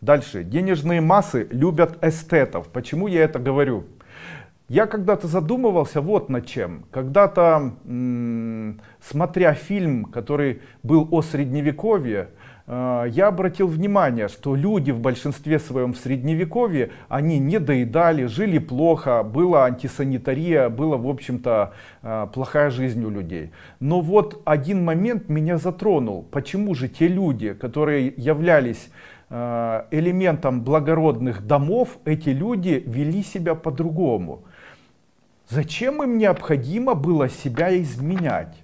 Дальше. Денежные массы любят эстетов. Почему я это говорю? Я когда-то задумывался вот над чем. Когда-то, смотря фильм, который был о Средневековье, я обратил внимание, что люди в большинстве своем в Средневековье, они не доедали, жили плохо, была антисанитария, была, в общем-то, плохая жизнь у людей. Но вот один момент меня затронул. Почему же те люди, которые являлись элементом благородных домов, эти люди вели себя по-другому? Зачем им необходимо было себя изменять?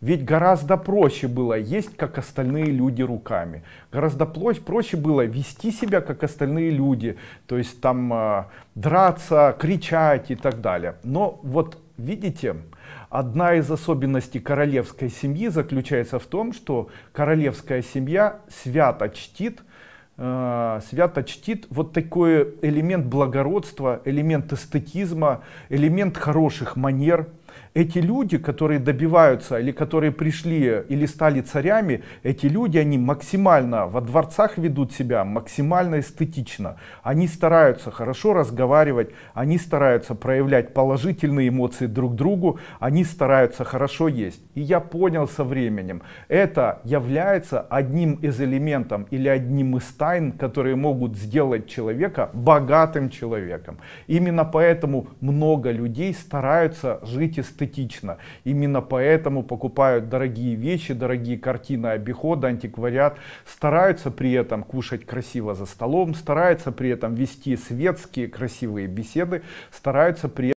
Ведь гораздо проще было есть, как остальные люди, руками. Гораздо проще было вести себя, как остальные люди. То есть там драться, кричать и так далее. Но вот видите, одна из особенностей королевской семьи заключается в том, что королевская семья свято чтит вот такой элемент благородства, элемент эстетизма, элемент хороших манер. Эти люди, которые добиваются или которые пришли или стали царями, эти люди, они максимально во дворцах ведут себя, максимально эстетично. Они стараются хорошо разговаривать, они стараются проявлять положительные эмоции друг другу, они стараются хорошо есть. И я понял со временем, это является одним из элементов или одним из тайн, которые могут сделать человека богатым человеком. Именно поэтому много людей стараются жить эстетично. Именно поэтому покупают дорогие вещи, дорогие картины обихода, антиквариат, стараются при этом кушать красиво за столом, стараются при этом вести светские красивые беседы, стараются при этом